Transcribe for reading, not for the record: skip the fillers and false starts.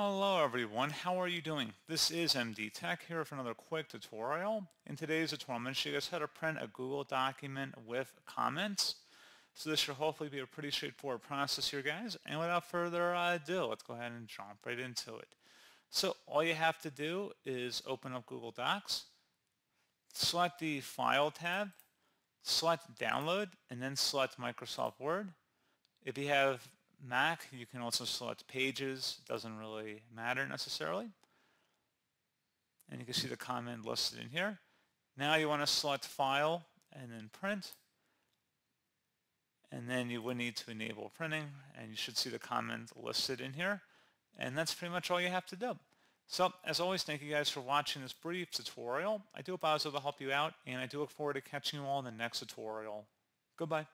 Hello everyone, how are you doing? This is MD Tech here for another quick tutorial. In today's tutorial, I'm going to show you guys how to print a Google document with comments. So this should hopefully be a pretty straightforward process here, guys. And without further ado, let's go ahead and jump right into it. So all you have to do is open up Google Docs, select the File tab, select Download, and then select Microsoft Word. If you have Mac, you can also select Pages, doesn't really matter necessarily. And you can see the comment listed in here. Now you want to select File and then Print. And then you would need to enable printing, and you should see the comment listed in here. And that's pretty much all you have to do. So, as always, thank you guys for watching this brief tutorial. I do hope I was able to help you out, and I do look forward to catching you all in the next tutorial. Goodbye.